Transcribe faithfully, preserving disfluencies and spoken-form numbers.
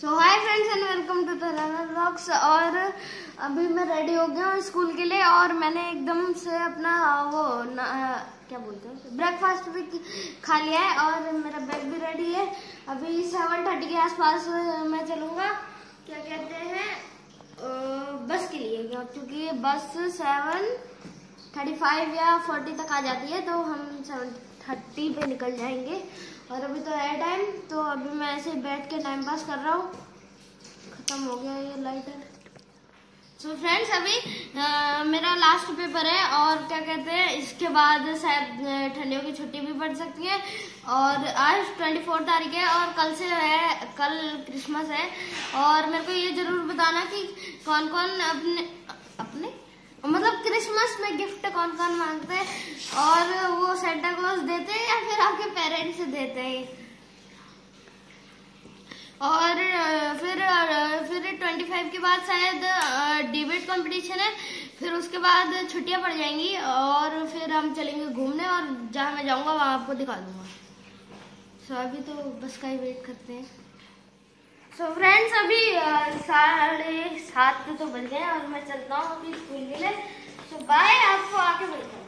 So hi friends and welcome to the Rana vlogs. और अभी मैं रेडी हो गया हूँ स्कूल के लिए, और मैंने एकदम से अपना वो ना, क्या बोलते हैं ब्रेकफास्ट भी खा लिया है और मेरा बैग भी रेडी है। अभी सेवन थर्टी के आसपास मैं चलूँगा क्या कहते हैं बस के लिए, क्योंकि बस सेवन थर्टी फाइव या फोर्टी तक आ जाती है, तो हम सेवन थर्टी पे निकल जाएंगे। और अभी तो है टाइम, तो अभी मैं ऐसे बैठ के टाइम पास कर रहा हूँ। खत्म हो गया ये लाइटर। सो फ्रेंड्स अभी आ, मेरा लास्ट पेपर है और क्या कहते हैं इसके बाद शायद ठंडियों की छुट्टी भी पड़ सकती है। और आज चौबीस तारीख है और कल से है कल क्रिसमस है। और मेरे को ये जरूर बताना कि कौन कौन अपने अपने मतलब क्रिसमस में गिफ्ट कौन कौन मांगते हैं, और वो सेंटा क्लॉज देते हैं या फिर आपके पेरेंट्स देते हैं। और फिर फिर पच्चीस के बाद शायद डिबेट कंपटीशन है, फिर उसके बाद छुट्टियां पड़ जाएंगी और फिर हम चलेंगे घूमने, और जहाँ मैं जाऊँगा वहाँ आपको दिखा दूँगा। सो अभी तो बस का ही वेट करते हैं। सो so फ्रेंड्स अभी साढ़े सात तो बज गए और मैं चलता हूँ अभी स्कूल के लिए। सो so बाय, आपको आके मिलता हूँ।